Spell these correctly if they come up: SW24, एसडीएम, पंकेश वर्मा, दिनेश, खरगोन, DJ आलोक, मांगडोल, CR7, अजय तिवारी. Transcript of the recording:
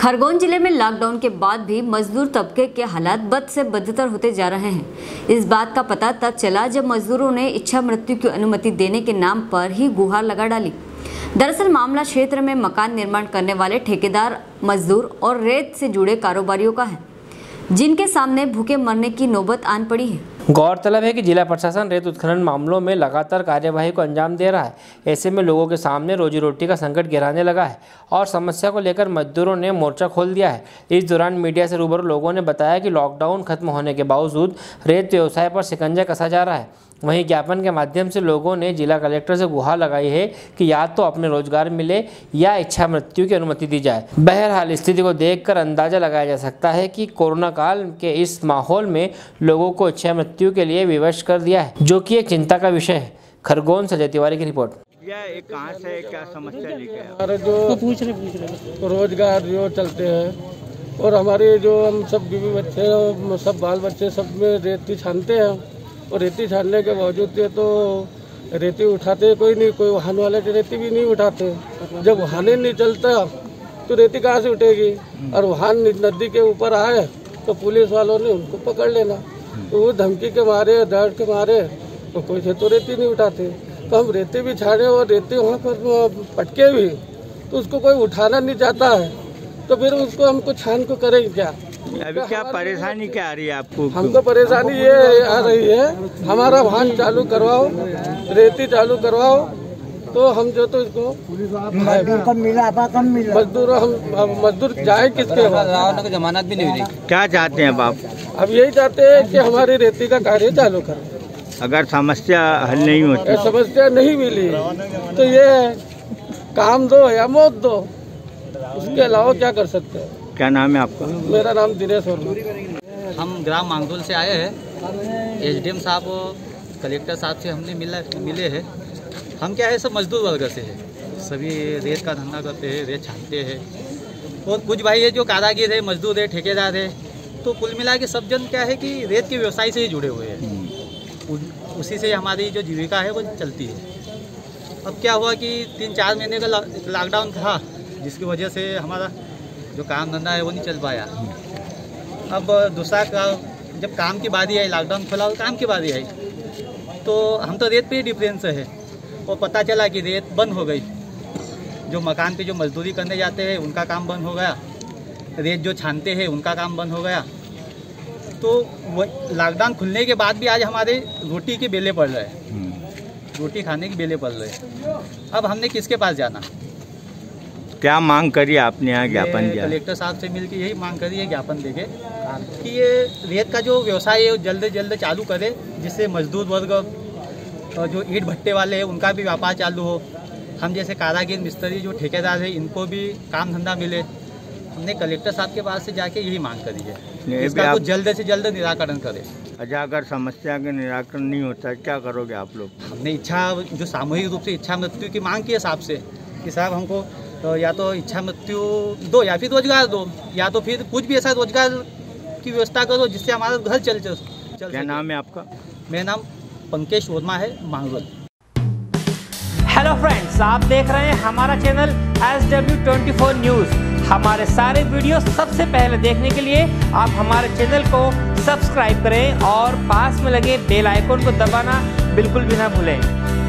खरगोन जिले में लॉकडाउन के बाद भी मजदूर तबके के हालात बद से बदतर होते जा रहे हैं। इस बात का पता तब चला जब मजदूरों ने इच्छा मृत्यु की अनुमति देने के नाम पर ही गुहार लगा डाली। दरअसल मामला क्षेत्र में मकान निर्माण करने वाले ठेकेदार, मजदूर और रेत से जुड़े कारोबारियों का है, जिनके सामने भूखे मरने की नौबत आन पड़ी है। गौरतलब है कि जिला प्रशासन रेत उत्खनन मामलों में लगातार कार्यवाही को अंजाम दे रहा है। ऐसे में लोगों के सामने रोजी रोटी का संकट गहराने लगा है और समस्या को लेकर मजदूरों ने मोर्चा खोल दिया है। इस दौरान मीडिया से रूबरू लोगों ने बताया कि लॉकडाउन खत्म होने के बावजूद रेत व्यवसाय पर शिकंजा कसा जा रहा है। वहीं ज्ञापन के माध्यम से लोगों ने जिला कलेक्टर से गुहार लगाई है कि या तो अपने रोजगार मिले या इच्छा मृत्यु की अनुमति दी जाए। बहरहाल स्थिति को देखकर अंदाजा लगाया जा सकता है कि कोरोना काल के इस माहौल में लोगों को इच्छा मृत्यु के लिए विवश कर दिया है, जो कि एक चिंता का विषय है। खरगोन से अजय तिवारी की रिपोर्ट। एक कहाँ से क्या समस्या लेके जो पूछ रहे रोजगार जो चलते हैं और हमारे जो हम सब बीवी बच्चे सब बाल बच्चे सब में रेती छानते हैं और रेती छानने के बावजूद ये तो रेती उठाते कोई नहीं, कोई वाहन वाले रेती भी नहीं उठाते। जब वाहन ही नहीं चलता तो रेती कहाँ से उठेगी? और वाहन नदी के ऊपर आए तो पुलिस वालों ने उनको पकड़ लेना, तो वो धमकी के मारे डर के मारे तो कोई से तो रेती नहीं उठाते। तो हम रेती भी छाने और रेती वहाँ पर पटके भी तो उसको कोई उठाना नहीं चाहता है, तो फिर उसको हमको छान को करेंगे क्या? अभी क्या परेशानी क्या आ रही है आपको? हमको परेशानी ये आ रही है, हमारा वाहन चालू करवाओ, रेती चालू करवाओ तो हम जो तो इसको मजदूर जाए किसके बाद जमानत भी नहीं मिलेगी। क्या चाहते हैं आप? अब यही चाहते हैं कि हमारी रेती का कार्य चालू करें। अगर समस्या हल नहीं होती, समस्या नहीं मिली तो ये काम दो या मौत दो, उसके अलावा क्या कर सकते हैं। क्या नाम है आपका? मेरा नाम दिनेश है। हम ग्राम मांगडोल से आए हैं। एसडीएम साहब और कलेक्टर साहब से हमने मिले हैं। हम क्या है सब मजदूर वर्ग से हैं, सभी रेत का धंधा करते हैं, रेत छानते हैं और कुछ भाई है जो कारागिर है, मजदूर है, ठेकेदार है, तो कुल मिला के सब जन क्या है कि रेत के व्यवसाय से ही जुड़े हुए हैं। उसी से हमारी जो जीविका है वो चलती है। अब क्या हुआ कि 3-4 महीने का लॉकडाउन था, जिसकी वजह से हमारा जो काम धंधा है वो नहीं चल पाया। अब दूसरा जब काम की बारी आई, लॉकडाउन खुला और काम की बारी आई तो हम तो रेत पे ही डिपेंडेंट है और पता चला कि रेत बंद हो गई। जो मकान पे जो मजदूरी करने जाते हैं उनका काम बंद हो गया, रेत जो छानते हैं उनका काम बंद हो गया, तो लॉकडाउन खुलने के बाद भी आज हमारे रोटी के बेले पड़ रहे हैं, रोटी खाने के बेले पड़ रहे हैं। अब हमने किसके पास जाना? क्या मांग करी आपने यहाँ ज्ञापन दिया? कलेक्टर साहब से मिलकर यही मांग करी है ज्ञापन देके कि ये रेत का जो व्यवसाय है वो जल्द से जल्द चालू करे, जिससे मजदूर वर्ग और जो ईट भट्टे वाले हैं उनका भी व्यापार चालू हो। हम जैसे कारागिर मिस्त्री जो ठेकेदार है इनको भी काम धंधा मिले। हमने कलेक्टर साहब के पास से जाके यही मांग करी है, इसका तो जल्द से जल्द निराकरण करे। अच्छा, अगर समस्या का निराकरण नहीं होता क्या करोगे आप लोग? हमने इच्छा जो सामूहिक रूप से इच्छा मृत्यु की मांग की है साहब से कि साहब हमको तो या तो इच्छा मृत्यु दो या फिर रोजगार दो, या तो फिर कुछ भी ऐसा रोजगार की व्यवस्था करो जिससे हमारा घर चल। क्या नाम है आपका? मेरा नाम पंकेश वर्मा है, मांगडोल। हेलो फ्रेंड्स, आप देख रहे हैं हमारा चैनल SW24 न्यूज। हमारे सारे वीडियो सबसे पहले देखने के लिए आप हमारे चैनल को सब्सक्राइब करें और पास में लगे बेल आइकन को दबाना बिल्कुल भी ना भूलें।